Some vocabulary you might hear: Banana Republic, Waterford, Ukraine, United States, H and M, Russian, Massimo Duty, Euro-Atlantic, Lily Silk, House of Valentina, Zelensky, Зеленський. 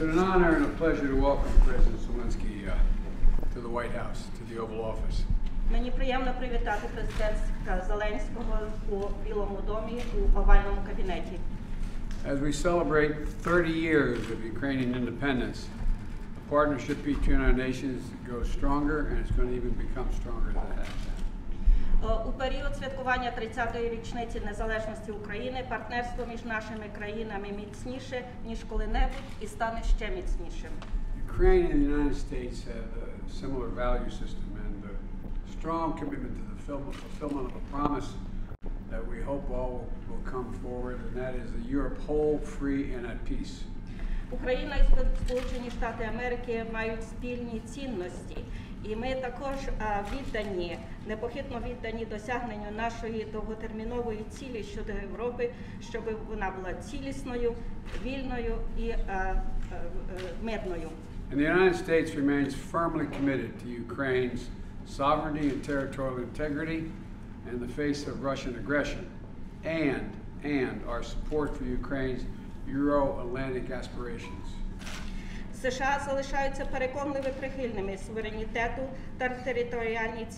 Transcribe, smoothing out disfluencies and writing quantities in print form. It's an honor and a pleasure to welcome President Zelensky to the White House, to the Oval Office. Мені приємно привітати президента Зеленського у Білому домі у овальному кабінеті. As we celebrate 30 years of Ukrainian independence, the partnership between our nations goes stronger, and it's going to even become stronger than that. У період святкування 30-ї річниці незалежності України партнерство між нашими країнами міцніше, ніж коли-небудь, і стане ще міцнішим. Ukraine and the United States have a similar value system and a strong commitment to the fulfillment of a promise that we hope all will come forward, and that is a Europe whole, free, and at peace. Україна і Сполучені Штати Америки мають спільні цінності, і ми також віддані, непохитно віддані досягненню нашої довготермінової цілі щодо Європи, щоб вона була цілісною, вільною і мирною. And the United States remains firmly committed to Ukraine's sovereignty and territorial integrity in the face of Russian aggression, and our support for Ukraine's Euro-Atlantic aspirations. США залишаються переконливо прихильними суверенітету та територіальній цілісності